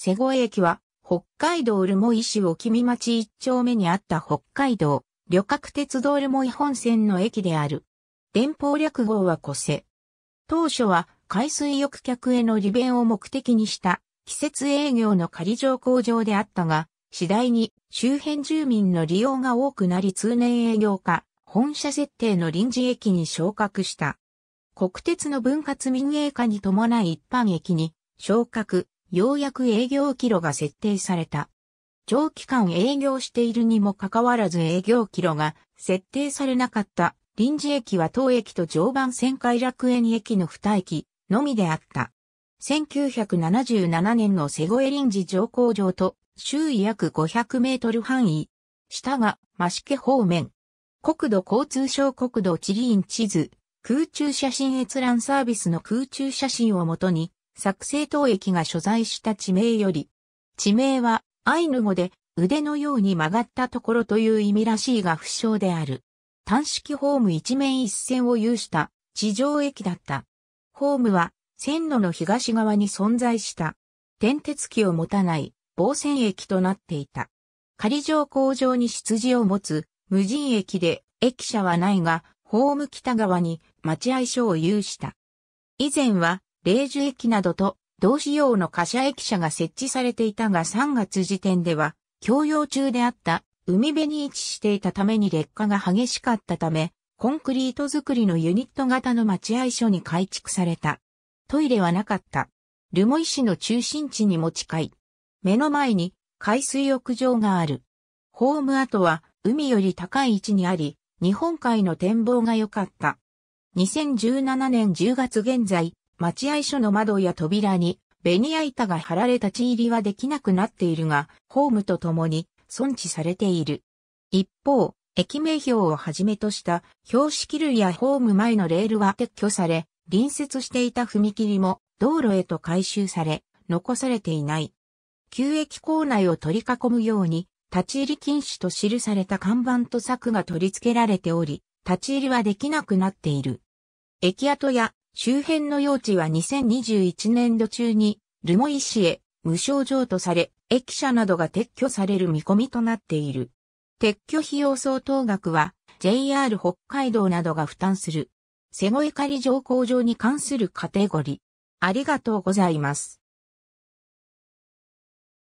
瀬越駅は、北海道留萌市を沖見町1丁目にあった北海道、旅客鉄道留萌本線の駅である。電報略号はこせ。当初は、海水浴客への利便を目的にした、季節営業の仮乗降場であったが、次第に周辺住民の利用が多くなり通年営業化、本社設定の臨時駅に昇格した。国鉄の分割民営化に伴い一般駅に昇格、ようやく営業キロが設定された。長期間営業しているにもかかわらず営業キロが設定されなかった臨時駅は当駅と常磐線偕楽園駅の2駅のみであった。1977年の瀬越臨時乗降場と周囲約500メートル範囲。下が増毛方面。国土交通省国土地理院地図、空中写真閲覧サービスの空中写真をもとに、作成当駅が所在した地名より、地名はアイヌ語で腕のように曲がったところという意味らしいが不詳である。単式ホーム一面一線を有した地上駅だった。ホームは線路の東側に存在した。転轍機を持たない傍線駅となっていた。仮乗降場に出自を持つ無人駅で駅舎はないが、ホーム北側に待合所を有した。以前は、霊樹駅などと同市用の貨車駅舎が設置されていたが3月時点では供用中であった海辺に位置していたために劣化が激しかったためコンクリート造りのユニット型の待合所に改築された。トイレはなかった。留萌市の中心地にも近い。目の前に海水浴場がある。ホーム跡は海より高い位置にあり日本海の展望が良かった。2017年10月現在待合所の窓や扉にベニヤ板が張られ立ち入りはできなくなっているが、ホームとともに存置されている。一方、駅名標をはじめとした標識類やホーム前のレールは撤去され、隣接していた踏切も道路へと改修され、残されていない。旧駅構内を取り囲むように、立ち入り禁止と記された看板と柵が取り付けられており、立ち入りはできなくなっている。駅跡や、周辺の用地は2021年度中に、留萌市へ無償譲渡され、駅舎などが撤去される見込みとなっている。撤去費用相当額は、JR 北海道などが負担する。瀬越仮乗降場に関するカテゴリー。ありがとうございます。